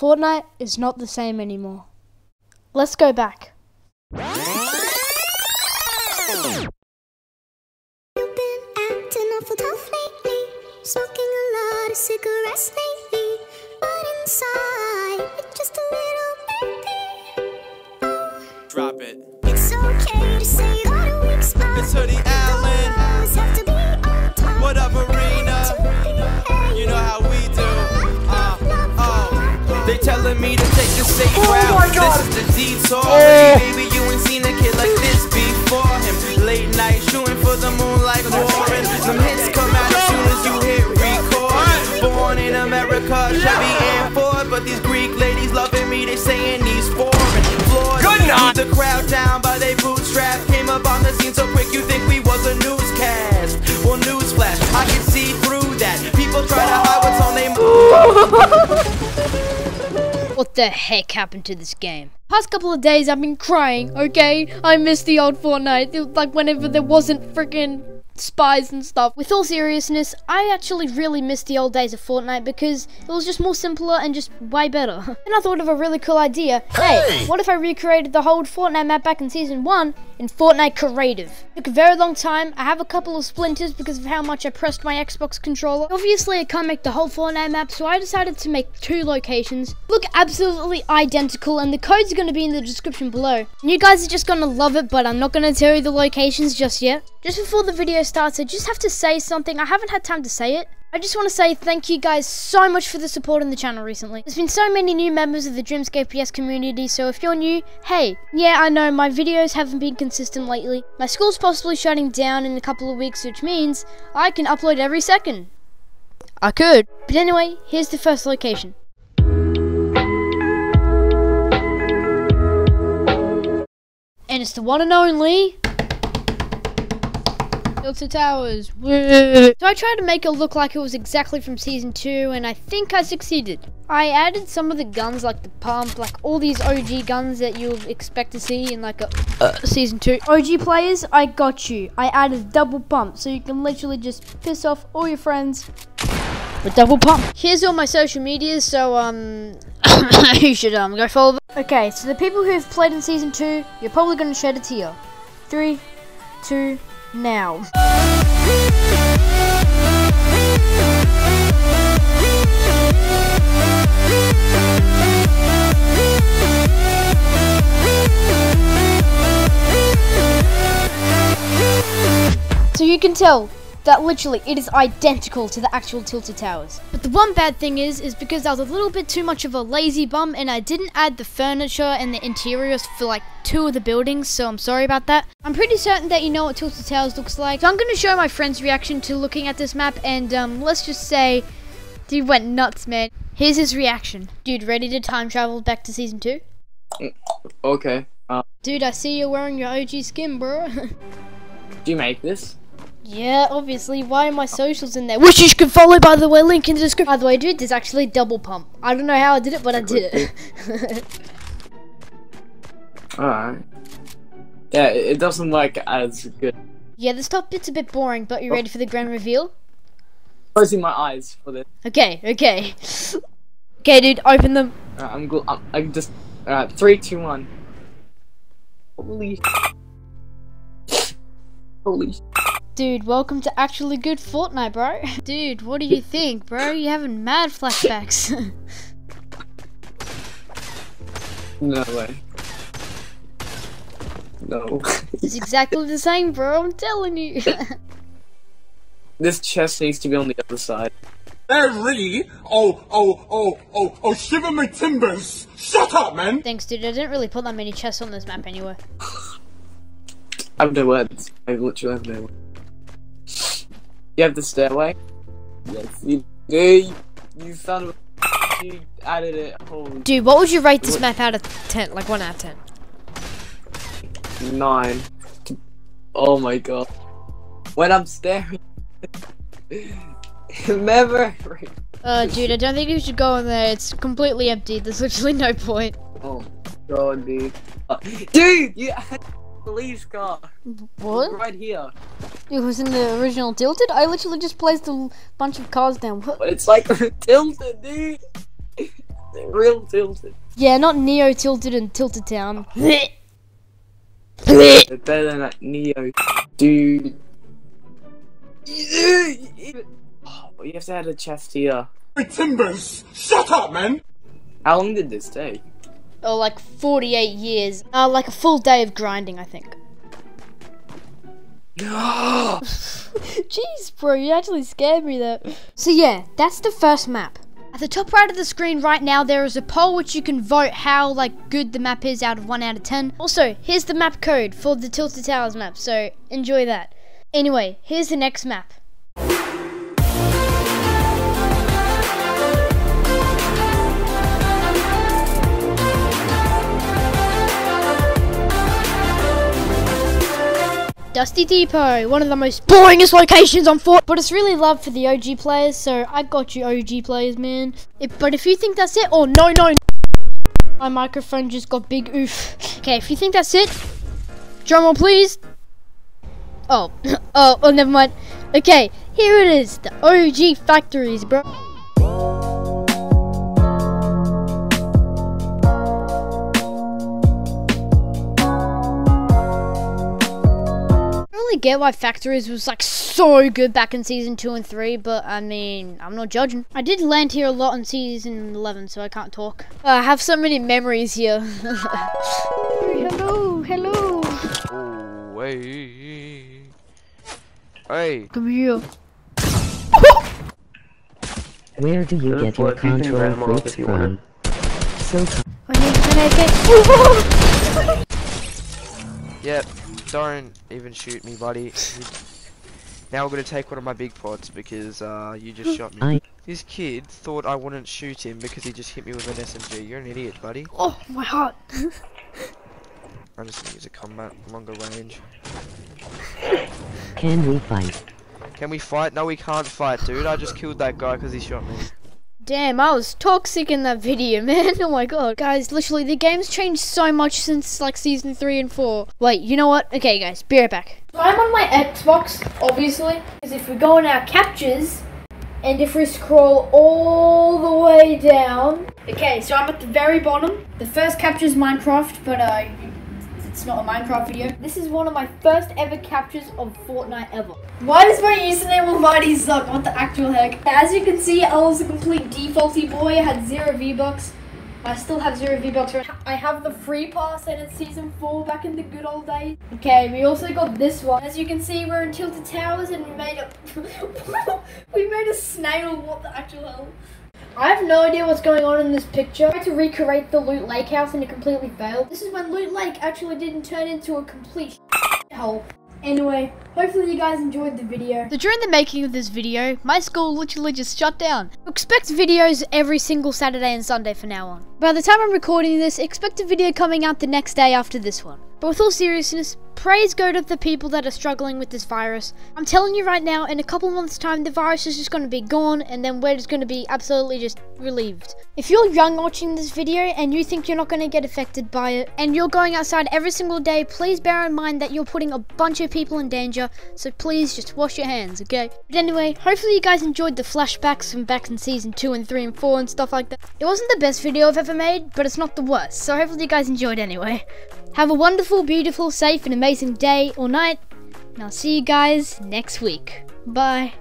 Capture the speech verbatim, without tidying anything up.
Fortnite is not the same anymore. Let's go back. You've been acting awful tough lately, smoking a lot of cigarettes lately, but inside it's just a little baby. Oh. Drop it. It's okay to say you got a weak spot. It's Hoody Allen. Have to be on top. What up, Arena? You know how we do. Uh, oh. They telling me to take the safe route. Oh my God. This is the detour. Oh. Baby, you ain't seen a kid like this before him. Late night shooting for the moonlight roaring. Some hits come out as soon as you hit record. Born in America, should be in for it, but these Greek ladies loving me, they saying these foreign. Florida. Good night. The crowd down by their bootstraps. Came up on the scene so quick, you think we was a newscast. Well, newsflash, I can see through that. People try to hide what's on their. What the heck happened to this game? Past couple of days I've been crying, okay? I miss the old Fortnite. It was like whenever there wasn't freaking spies and stuff. With all seriousness, I actually really miss the old days of Fortnite because it was just more simpler and just way better. And I thought of a really cool idea. Hey! Hey, what if I recreated the whole Fortnite map back in season one in Fortnite Creative? It took a very long time. I have a couple of splinters because of how much I pressed my Xbox controller. Obviously, I can't make the whole Fortnite map, so I decided to make two locations look absolutely identical, and the code's going to be in the description below. And you guys are just going to love it, but I'm not going to tell you the locations just yet. Just before the video starts, I just have to say something. I haven't had time to say it. I just want to say thank you guys so much for the support on the channel recently. There's been so many new members of the Dreamscape P S community, so if you're new, hey, yeah, I know, my videos haven't been consistent lately. My school's possibly shutting down in a couple of weeks, which means I can upload every second. I could. But anyway, here's the first location. And it's the one and only Tilted Towers. So I tried to make it look like it was exactly from season two, and I think I succeeded. I added some of the guns, like the pump, like all these O G guns that you'll expect to see in like a uh, season two. O G players, I got you. I added double pump, so you can literally just piss off all your friends with double pump. Here's all my social medias, so um, you should um go follow them. Okay, so the people who've played in season two, you're probably gonna shed a tear. Three, two. Now. So you can tell that literally it is identical to the actual Tilted Towers. But the one bad thing is, is because I was a little bit too much of a lazy bum and I didn't add the furniture and the interiors for like two of the buildings, so I'm sorry about that. I'm pretty certain that you know what Tilted Towers looks like, so I'm going to show my friend's reaction to looking at this map, and um, let's just say, dude went nuts, man. Here's his reaction. Dude, ready to time travel back to season two? Okay. Uh, dude, I see you're wearing your O G skin, bro. Do you make this? Yeah, obviously. Why are my socials in there? Which you can follow, by the way, link in the description. By the way, dude, there's actually double pump. I don't know how I did it, but I did it. Alright. Yeah, it doesn't look as good. Yeah, this top bit's a bit boring, but you ready for the grand reveal? Closing my eyes for this. Okay, okay. Okay, dude, open them. Alright, I'm gl- I'm, I'm just... Alright, three, two, one. Holy... Holy... Dude, welcome to actually good Fortnite, bro. Dude, what do you think, bro? You're having mad flashbacks. No way. No. It's exactly the same, bro, I'm telling you. This chest needs to be on the other side. Really? Oh, oh, oh, oh, oh, shiver my timbers! Shut up, man! Thanks, dude, I didn't really put that many chests on this map anyway. I have no words. I literally have no words. You have the stairway? Yes, you do. You found it. You added it. Oh. Dude, what would you rate this map out of ten? Like one out of ten? nine. Oh my god. When I'm staring. Never. Uh, dude, I don't think you should go in there. It's completely empty. There's literally no point. Oh, god, dude. Uh, dude, you had the police car. What? Right here. It was in the original Tilted? I literally just placed a bunch of cars down. What? It's like Tilted, dude! Real Tilted. Yeah, not Neo Tilted and Tilted Town. They're better than that Neo, dude. Oh, you have to add a chest here. Timbers, shut up, man. How long did this take? Oh, like forty-eight years. Uh, like a full day of grinding, I think. Jeez, bro, you actually scared me there. So yeah, that's the first map. At the top right of the screen right now, there is a poll which you can vote how like good the map is out of one out of ten. Also, here's the map code for the Tilted Towers map, so enjoy that. Anyway, here's the next map. Dusty Depot, one of the most boringest locations on Fortnite, but it's really loved for the O G players, so I got you O G players, man. If, but if you think that's it, oh no, no, my microphone just got big oof. Okay, if you think that's it, drum roll please. Oh, oh, oh, never mind. Okay, here it is, the O G factories, bro. Get why factories was like so good back in season two and three, but I mean, I'm not judging. I did land here a lot in season eleven, so I can't talk. Uh, I have so many memories here. Hello, hello. Oh, wait. Hey. Come here. Where do you get your control freaks from? So. I get. Yep. Don't even shoot me, buddy. Now we're gonna take one of my big pods because uh, you just shot me. I... This kid thought I wouldn't shoot him because he just hit me with an S M G. You're an idiot, buddy. Oh, my heart. I'm just gonna use a combat, longer range. Can we fight? Can we fight? No, we can't fight, dude. I just killed that guy because he shot me. Damn, I was toxic in that video, man. Oh my god. Guys, literally, the game's changed so much since, like, season three and four. Wait, you know what? Okay, guys, be right back. So I'm on my Xbox, obviously, because if we go on our captures, and if we scroll all the way down... Okay, so I'm at the very bottom. The first capture is Minecraft, but, uh, it's not a Minecraft video. This is one of my first ever captures of Fortnite ever. Why does my username almighty suck? What the actual heck? As you can see, I was a complete defaulty boy. I had zero V-Bucks. I still have zero V-Bucks. I have the free pass and it's season four back in the good old days. Okay, we also got this one. As you can see, we're in Tilted Towers and we made a... we made a snail. What the actual hell? I have no idea what's going on in this picture. I tried to recreate the Loot Lake house and it completely failed. This is when Loot Lake actually didn't turn into a complete hole. Anyway, hopefully you guys enjoyed the video. So during the making of this video, my school literally just shut down. Expect videos every single Saturday and Sunday from now on. By the time I'm recording this, expect a video coming out the next day after this one. But with all seriousness, praise go to the people that are struggling with this virus. I'm telling you right now, in a couple months time, the virus is just going to be gone and then we're just going to be absolutely just relieved. If you're young watching this video and you think you're not going to get affected by it and you're going outside every single day, please bear in mind that you're putting a bunch of people in danger. So please just wash your hands, okay? But anyway, hopefully you guys enjoyed the flashbacks from back in season two and three and four and stuff like that. It wasn't the best video I've ever made, but it's not the worst. So hopefully you guys enjoyed anyway. Have a wonderful, beautiful, safe, and amazing day or night, and I'll see you guys next week. Bye.